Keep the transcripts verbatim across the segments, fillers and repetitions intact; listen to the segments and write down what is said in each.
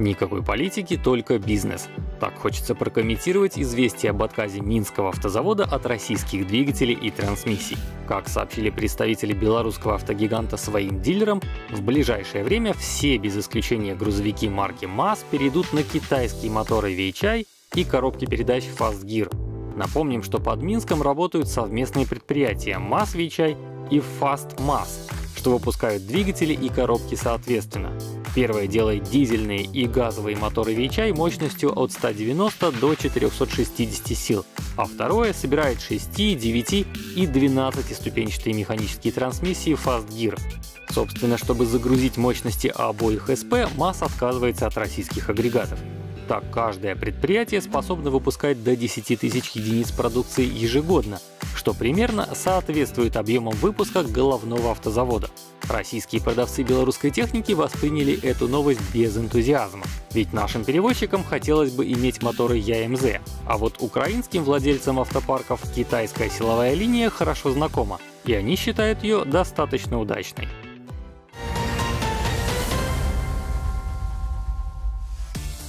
Никакой политики, только бизнес. Так хочется прокомментировать известие об отказе Минского автозавода от российских двигателей и трансмиссий. Как сообщили представители белорусского автогиганта своим дилерам, в ближайшее время все без исключения грузовики марки МАЗ перейдут на китайские моторы Weichai и коробки передач Fast Gear. Напомним, что под Минском работают совместные предприятия МАЗ-Weichai и Fast-МАЗ, что выпускают двигатели и коробки соответственно. Первое делает дизельные и газовые моторы Weichai мощностью от ста девяноста до четырёхсот шестидесяти сил, а второе собирает шести, девяти и двенадцатиступенчатые механические трансмиссии Fast Gear. Собственно, чтобы загрузить мощности обоих СП, МАЗ отказывается от российских агрегатов. Так, каждое предприятие способно выпускать до десяти тысяч единиц продукции ежегодно, что примерно соответствует объемам выпуска головного автозавода. Российские продавцы белорусской техники восприняли эту новость без энтузиазма, ведь нашим перевозчикам хотелось бы иметь моторы ЯМЗ, а вот украинским владельцам автопарков китайская силовая линия хорошо знакома, и они считают ее достаточно удачной.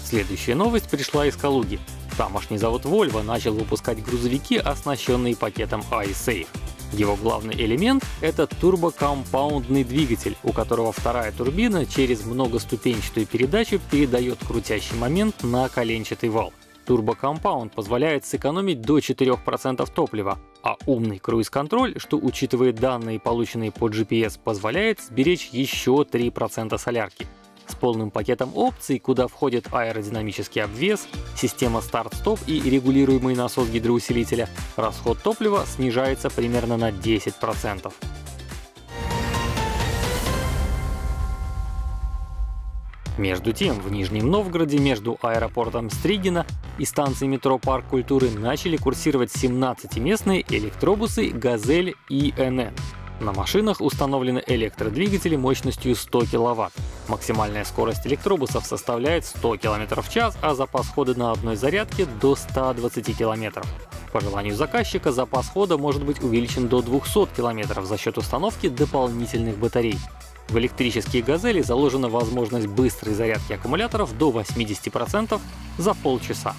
Следующая новость пришла из Калуги. Тамошний завод Volvo начал выпускать грузовики, оснащенные пакетом I-Save. Его главный элемент — это турбокомпаундный двигатель, у которого вторая турбина через многоступенчатую передачу передает крутящий момент на коленчатый вал. Турбокомпаунд позволяет сэкономить до четырёх процентов топлива, а умный круиз-контроль, что учитывает данные, полученные по джи пи эс, позволяет сберечь еще три процента солярки. С полным пакетом опций, куда входит аэродинамический обвес, система старт-стоп и регулируемый насос гидроусилителя, расход топлива снижается примерно на десять процентов. Между тем, в Нижнем Новгороде между аэропортом Стригино и станцией метро «Парк культуры» начали курсировать семнадцатиместные электробусы «ГАЗель и эн эн». На машинах установлены электродвигатели мощностью сто киловатт. Максимальная скорость электробусов составляет сто километров в час, а запас хода на одной зарядке до ста двадцати километров. По желанию заказчика запас хода может быть увеличен до двухсот километров за счет установки дополнительных батарей. В электрические «Газели» заложена возможность быстрой зарядки аккумуляторов до восьмидесяти процентов за полчаса.